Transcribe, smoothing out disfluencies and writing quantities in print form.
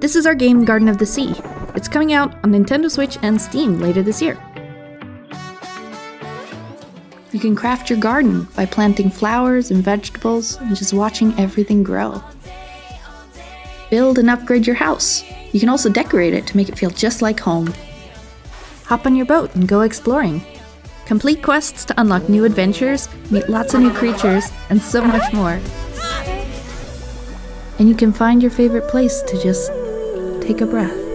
This is our game Garden of the Sea. It's coming out on Nintendo Switch and Steam later this year. You can craft your garden by planting flowers and vegetables and just watching everything grow. Build and upgrade your house. You can also decorate it to make it feel just like home. Hop on your boat and go exploring. Complete quests to unlock new adventures, meet lots of new creatures, and so much more. And you can find your favorite place to just take a breath.